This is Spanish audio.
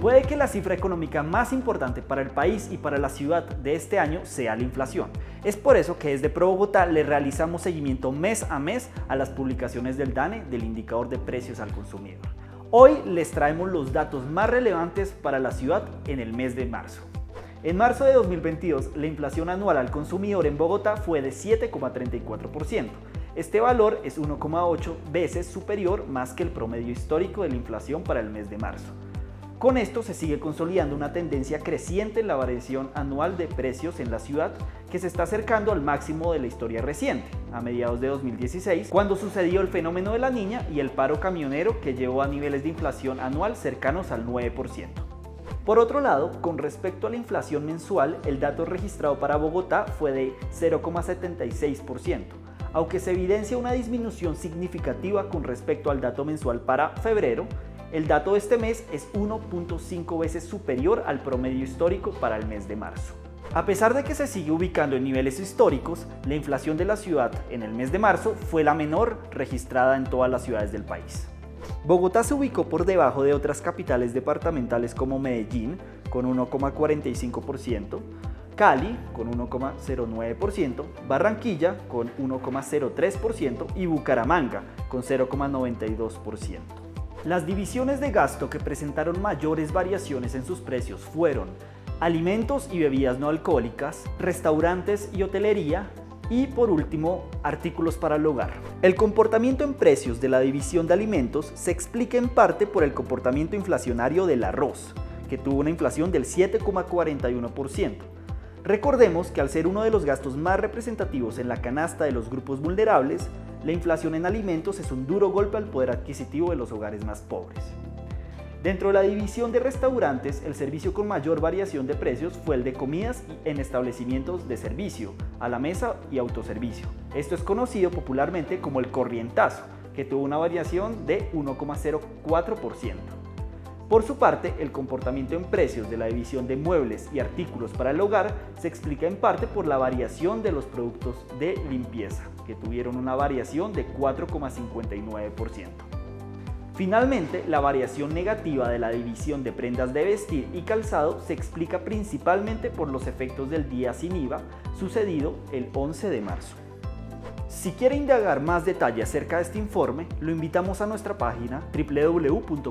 Puede que la cifra económica más importante para el país y para la ciudad de este año sea la inflación. Es por eso que desde Pro Bogotá le realizamos seguimiento mes a mes a las publicaciones del DANE, del Indicador de Precios al Consumidor. Hoy les traemos los datos más relevantes para la ciudad en el mes de marzo. En marzo de 2022, la inflación anual al consumidor en Bogotá fue de 7,34%. Este valor es 1,8 veces superior más que el promedio histórico de la inflación para el mes de marzo. Con esto se sigue consolidando una tendencia creciente en la variación anual de precios en la ciudad que se está acercando al máximo de la historia reciente, a mediados de 2016, cuando sucedió el fenómeno de la Niña y el paro camionero que llevó a niveles de inflación anual cercanos al 9%. Por otro lado, con respecto a la inflación mensual, el dato registrado para Bogotá fue de 0,76%, aunque se evidencia una disminución significativa con respecto al dato mensual para febrero. El dato de este mes es 1,5 veces superior al promedio histórico para el mes de marzo. A pesar de que se sigue ubicando en niveles históricos, la inflación de la ciudad en el mes de marzo fue la menor registrada en todas las ciudades del país. Bogotá se ubicó por debajo de otras capitales departamentales como Medellín, con 1,45%, Cali, con 1,09%, Barranquilla, con 1,03% y Bucaramanga, con 0,92%. Las divisiones de gasto que presentaron mayores variaciones en sus precios fueron alimentos y bebidas no alcohólicas, restaurantes y hotelería y, por último, artículos para el hogar. El comportamiento en precios de la división de alimentos se explica en parte por el comportamiento inflacionario del arroz, que tuvo una inflación del 7,41%. Recordemos que al ser uno de los gastos más representativos en la canasta de los grupos vulnerables, la inflación en alimentos es un duro golpe al poder adquisitivo de los hogares más pobres. Dentro de la división de restaurantes, el servicio con mayor variación de precios fue el de comidas en establecimientos de servicio, a la mesa y autoservicio. Esto es conocido popularmente como el corrientazo, que tuvo una variación de 1,04%. Por su parte, el comportamiento en precios de la división de muebles y artículos para el hogar se explica en parte por la variación de los productos de limpieza, que tuvieron una variación de 4,59%. Finalmente, la variación negativa de la división de prendas de vestir y calzado se explica principalmente por los efectos del día sin IVA, sucedido el 11 de marzo. Si quiere indagar más detalle acerca de este informe, lo invitamos a nuestra página www.probogotá.org.